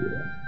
Yeah.